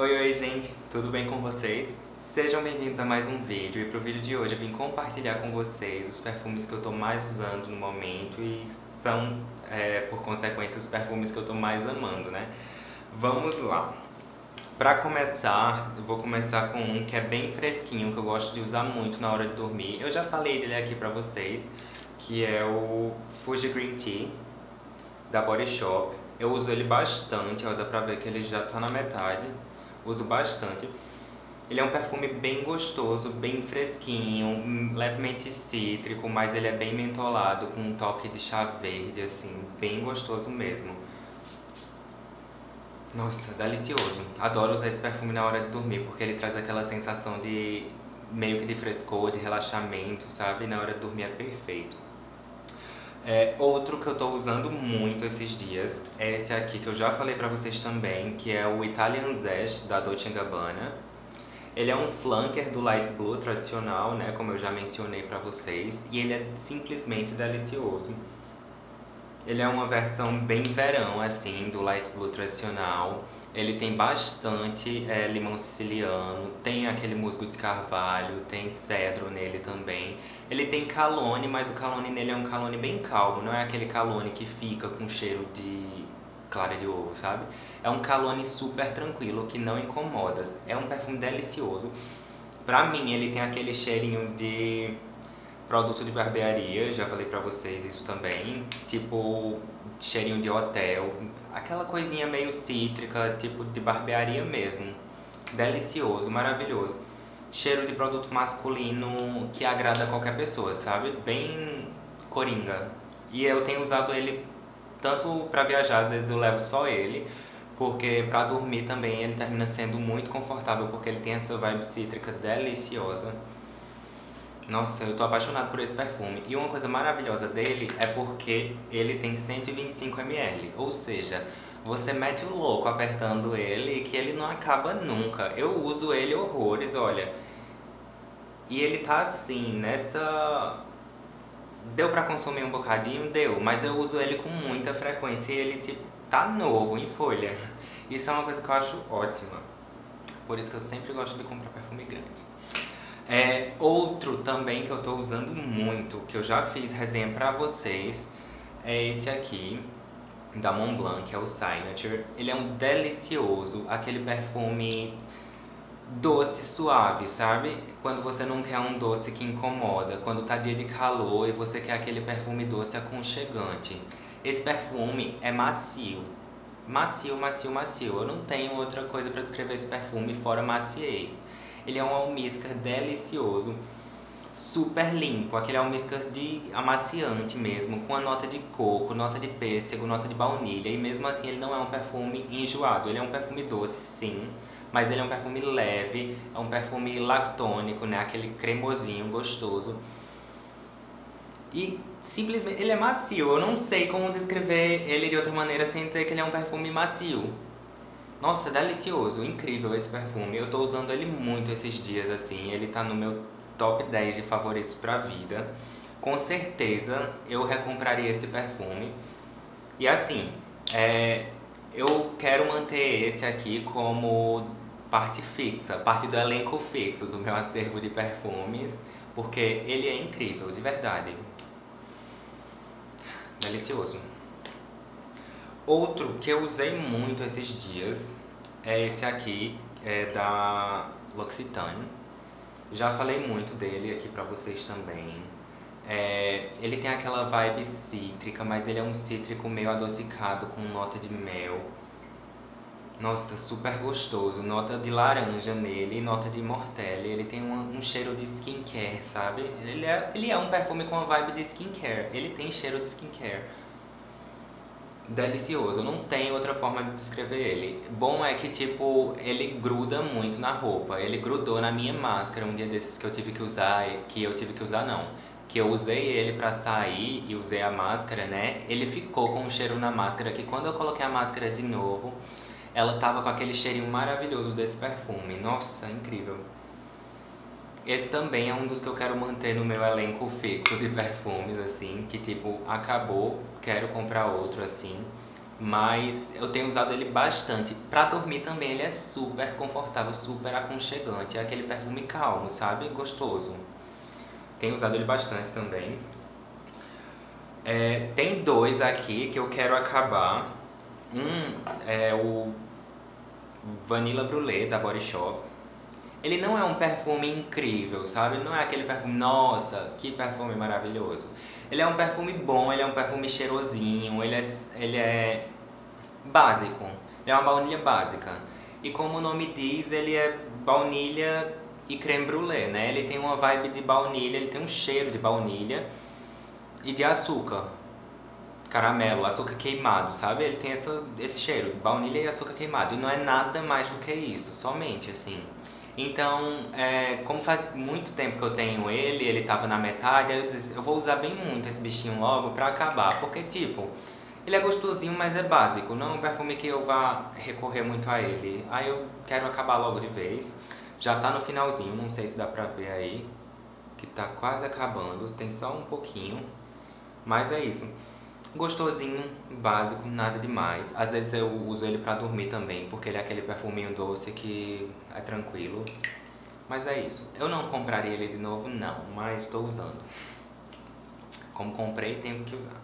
Oi, oi, gente! Tudo bem com vocês? Sejam bem-vindos a mais um vídeo, e pro vídeo de hoje eu vim compartilhar com vocês os perfumes que eu tô mais usando no momento e são, por consequência, os perfumes que eu tô mais amando, né? Vamos lá! Pra começar, eu vou começar com um que é bem fresquinho, que eu gosto de usar muito na hora de dormir. Eu já falei dele aqui pra vocês, que é o Fuji Green Tea, da Body Shop. Eu uso ele bastante, ó, dá pra ver que ele já tá na metade. Uso bastante. Ele é um perfume bem gostoso, bem fresquinho, levemente cítrico, mas ele é bem mentolado, com um toque de chá verde, assim, bem gostoso mesmo. Nossa, delicioso. Adoro usar esse perfume na hora de dormir, porque ele traz aquela sensação de meio que de frescor, de relaxamento, sabe? Na hora de dormir é perfeito. Outro que eu tô usando muito esses dias é esse aqui, que eu já falei pra vocês também, que é o Italian Zest, da Dolce & Gabbana. Ele é um flanker do Light Blue tradicional, né, como eu já mencionei pra vocês, e ele é simplesmente delicioso. Ele é uma versão bem verão, assim, do Light Blue tradicional. Ele tem bastante limão siciliano, tem aquele musgo de carvalho, tem cedro nele também. Ele tem calone, mas o calone nele é um calone bem calmo, não é aquele calone que fica com cheiro de clara de ovo, sabe? É um calone super tranquilo, que não incomoda. É um perfume delicioso. Pra mim, ele tem aquele cheirinho de produto de barbearia, já falei pra vocês isso também, tipo cheirinho de hotel, aquela coisinha meio cítrica, tipo de barbearia mesmo. Delicioso, maravilhoso. Cheiro de produto masculino que agrada a qualquer pessoa, sabe? Bem coringa. E eu tenho usado ele tanto pra viajar, às vezes eu levo só ele, porque pra dormir também ele termina sendo muito confortável, porque ele tem essa vibe cítrica deliciosa. Nossa, eu tô apaixonado por esse perfume. E uma coisa maravilhosa dele é porque ele tem 125 ml. Ou seja, você mete o louco apertando ele que ele não acaba nunca. Eu uso ele horrores, olha. E ele tá assim, nessa... Deu pra consumir um bocadinho? Deu. Mas eu uso ele com muita frequência e ele, tipo, tá novo, em folha. Isso é uma coisa que eu acho ótima. Por isso que eu sempre gosto de comprar perfume grande. Outro também que eu tô usando muito, que eu já fiz resenha pra vocês, é esse aqui, da Montblanc, que é o Signature. Ele é um delicioso, aquele perfume doce, suave, sabe? Quando você não quer um doce que incomoda, quando tá dia de calor e você quer aquele perfume doce aconchegante. Esse perfume é macio. Macio, macio, macio. Eu não tenho outra coisa pra descrever esse perfume fora maciez. Ele é um almíscar delicioso, super limpo, aquele almíscar de amaciante mesmo, com a nota de coco, nota de pêssego, nota de baunilha. E mesmo assim ele não é um perfume enjoado, ele é um perfume doce sim, mas ele é um perfume leve, é um perfume lactônico, né? Aquele cremosinho gostoso. E simplesmente, ele é macio, eu não sei como descrever ele de outra maneira sem dizer que ele é um perfume macio. Nossa, delicioso, incrível esse perfume. Eu tô usando ele muito esses dias, assim. Ele tá no meu top 10 de favoritos pra vida. Com certeza eu recompraria esse perfume. E assim, eu quero manter esse aqui como parte fixa, parte do elenco fixo do meu acervo de perfumes, porque ele é incrível, de verdade. Delicioso. Outro que eu usei muito esses dias é esse aqui, da L'Occitane. Já falei muito dele aqui pra vocês também. Ele tem aquela vibe cítrica, mas ele é um cítrico meio adocicado com nota de mel. Nossa, super gostoso. Nota de laranja nele, nota de mortelle. Ele tem um cheiro de skincare, sabe? Ele é um perfume com a vibe de skincare. Ele tem cheiro de skincare. Delicioso, não tem outra forma de descrever ele. Bom é que, tipo, ele gruda muito na roupa. Ele grudou na minha máscara um dia desses que eu tive que usar, que eu usei ele pra sair e usei a máscara, né? Ele ficou com um cheiro na máscara que quando eu coloquei a máscara de novo, ela tava com aquele cheirinho maravilhoso desse perfume. Nossa, incrível. Esse também é um dos que eu quero manter no meu elenco fixo de perfumes, assim, que tipo, acabou, quero comprar outro, assim. mas eu tenho usado ele bastante. Pra dormir também ele é super confortável, super aconchegante, é aquele perfume calmo, sabe? Gostoso. Tenho usado ele bastante também. É, tem dois aqui que eu quero acabar. Um é o Vanilla Brûlée da Body Shop. Ele não é um perfume incrível, sabe? Não é aquele perfume, nossa, que perfume maravilhoso. Ele é um perfume bom, ele é um perfume cheirosinho, ele é básico. Ele é uma baunilha básica. E como o nome diz, ele é baunilha e creme brulee, né? Ele tem uma vibe de baunilha, ele tem um cheiro de baunilha e de açúcar. Caramelo, açúcar queimado, sabe? Ele tem esse cheiro, baunilha e açúcar queimado. E não é nada mais do que isso, somente assim. Então, como faz muito tempo que eu tenho ele tava na metade, aí eu disse, eu vou usar bem muito esse bichinho logo pra acabar, porque tipo, ele é gostosinho, mas é básico, não é um perfume que eu vá recorrer muito a ele. Aí eu quero acabar logo de vez, já tá no finalzinho, não sei se dá pra ver aí, que tá quase acabando, tem só um pouquinho, mas é isso. Gostosinho, básico, nada demais. Às vezes eu uso ele pra dormir também, porque ele é aquele perfuminho doce que é tranquilo. Mas é isso. Eu não compraria ele de novo, não, mas estou usando. Como comprei, tenho que usar.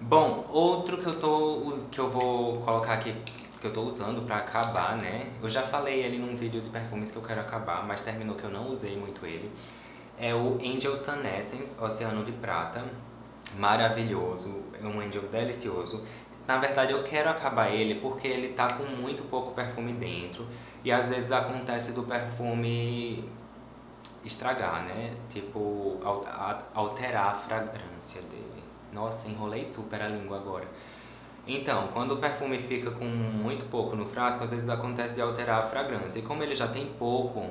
Bom, outro que eu vou colocar aqui, que eu tô usando pra acabar, né? Eu já falei ele num vídeo de perfumes que eu quero acabar, mas terminou que eu não usei muito ele. É o Angel Sun Essence, Oceano de Prata. Maravilhoso, é um Angel delicioso. Na verdade eu quero acabar ele porque ele tá com muito pouco perfume dentro. E às vezes acontece do perfume estragar, né? Tipo, alterar a fragrância dele. Nossa, enrolei super a língua agora. Então, quando o perfume fica com muito pouco no frasco, às vezes acontece de alterar a fragrância. E como ele já tem pouco,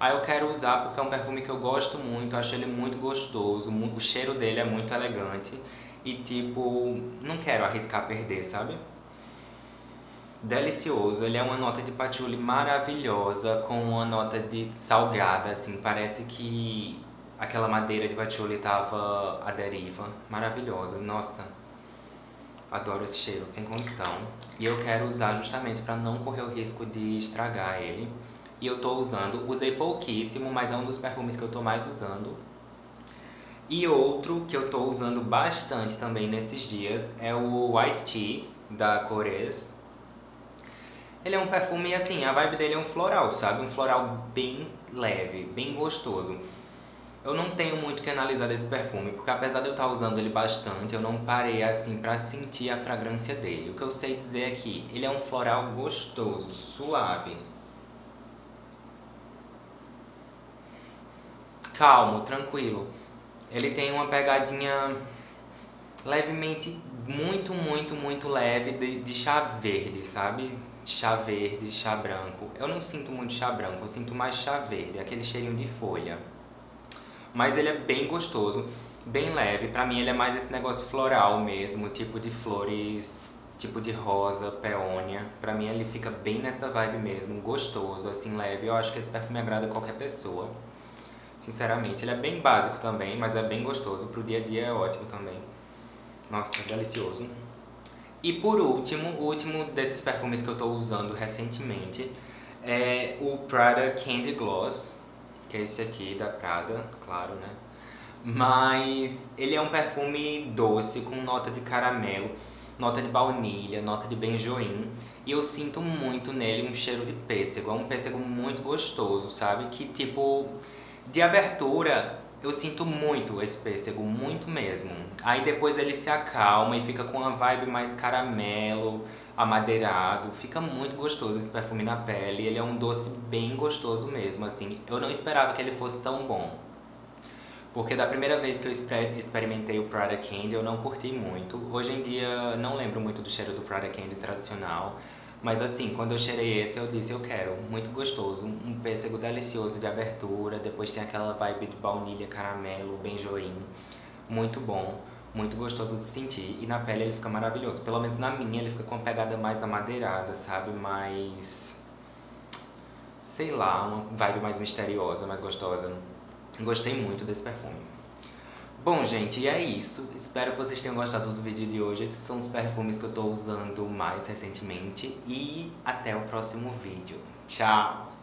aí eu quero usar porque é um perfume que eu gosto muito, acho ele muito gostoso, o cheiro dele é muito elegante e tipo, não quero arriscar perder, sabe? Delicioso, ele é uma nota de patchouli maravilhosa com uma nota de salgada, assim, parece que aquela madeira de patchouli tava à deriva, maravilhosa, nossa, adoro esse cheiro, sem condição. E eu quero usar justamente para não correr o risco de estragar ele. E eu tô usando, usei pouquíssimo, mas é um dos perfumes que eu tô mais usando. E outro que eu tô usando bastante também nesses dias é o White Tea da Corez. Ele é um perfume assim, a vibe dele é um floral, sabe? Um floral bem leve, bem gostoso. Eu não tenho muito que analisar desse perfume, porque apesar de eu estar usando ele bastante, eu não parei assim pra sentir a fragrância dele. O que eu sei dizer é que ele é um floral gostoso, suave, calmo, tranquilo. Ele tem uma pegadinha levemente, muito leve de chá verde, sabe? Chá verde, chá branco. Eu não sinto muito chá branco, eu sinto mais chá verde, aquele cheirinho de folha. Mas ele é bem gostoso, bem leve. Pra mim ele é mais esse negócio floral mesmo, tipo de flores, tipo de rosa, peônia. Pra mim ele fica bem nessa vibe mesmo, gostoso, assim, leve. Eu acho que esse perfume agrada qualquer pessoa. Sinceramente, ele é bem básico também, mas é bem gostoso. Pro dia a dia é ótimo também. Nossa, delicioso. E por último, o último desses perfumes que eu tô usando recentemente é o Prada Candy Gloss, que é esse aqui da Prada, claro, né? Mas ele é um perfume doce com nota de caramelo, nota de baunilha, nota de benjoim. E eu sinto muito nele um cheiro de pêssego. É um pêssego muito gostoso, sabe? Que tipo... de abertura, eu sinto muito esse pêssego, muito mesmo. Aí depois ele se acalma e fica com uma vibe mais caramelo, amadeirado. Fica muito gostoso esse perfume na pele. Ele é um doce bem gostoso mesmo, assim. Eu não esperava que ele fosse tão bom. Porque da primeira vez que eu experimentei o Prada Candy, eu não curti muito. Hoje em dia, não lembro muito do cheiro do Prada Candy tradicional. Mas assim, quando eu cheirei esse, eu disse, eu quero, muito gostoso, um pêssego delicioso de abertura, depois tem aquela vibe de baunilha, caramelo, benjoim, muito bom, muito gostoso de sentir, e na pele ele fica maravilhoso, pelo menos na minha ele fica com uma pegada mais amadeirada, sabe, mais, sei lá, uma vibe mais misteriosa, mais gostosa. Gostei muito desse perfume. Bom, gente, e é isso. Espero que vocês tenham gostado do vídeo de hoje. Esses são os perfumes que eu tô usando mais recentemente. E até o próximo vídeo. Tchau!